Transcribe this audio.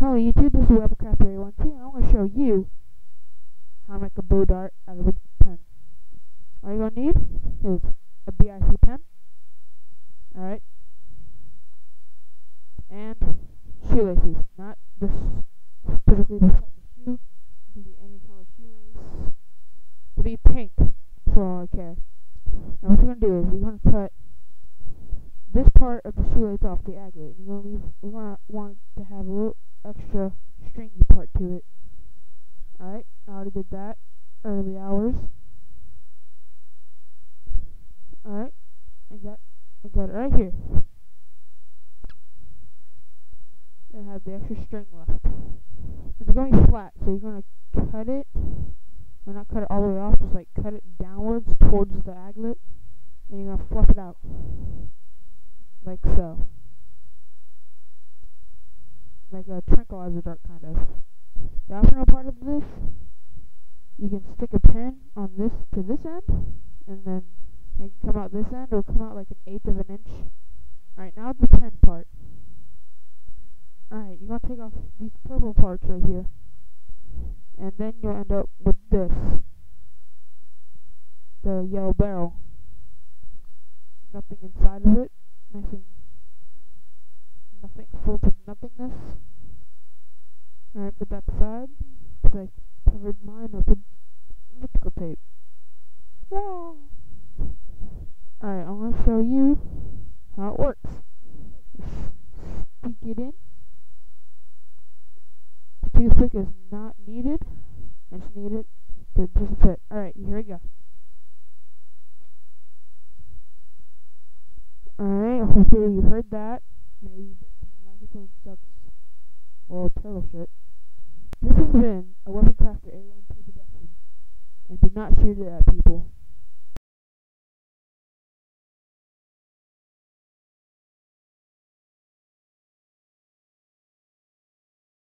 Hello YouTube, this is WebacraftA1 too, and I'm going to show you how to make a blue dart out of a pen. All you're going to need is a BIC pen, alright, and shoelaces, not this, specifically this type of shoe. It can be any color shoelace. It'll be pink, for all I care. Now what you're going to do is, you're going to cut this part of the shoelace off the aglet, and you're going to want to have a little extra stringy part to it. Alright, I already did that, early hours. Alright, I got it right here. Then I have the extra string left. It's going to be flat, so you're going to cut it, or not cut it all the way off, just like cut it downwards towards the aglet, and you're going to fluff it out. Like so. Like a tranquilizer dart, kind of. The optional part of this, you can stick a pin on this to this end, and then it can come out this end, or come out like 1/8 of an inch. Alright, now the pen part. Alright, you're going to take off these purple parts right here, and then you'll end up with this. The yellow barrel. Nothing inside of it. Nothing full to nothingness. Alright, put that aside, because I covered mine with electrical tape. Wow! Alright, I'm going to show you how it works. Stick it in. The toothpick is not needed. I just need it to just fit. Alright, here we go. Alright, hopefully you heard that. Maybe you didn't. I'm just going to suck. Well, turtle shit. This has been a WebacraftA1 production. And do not shoot it at people.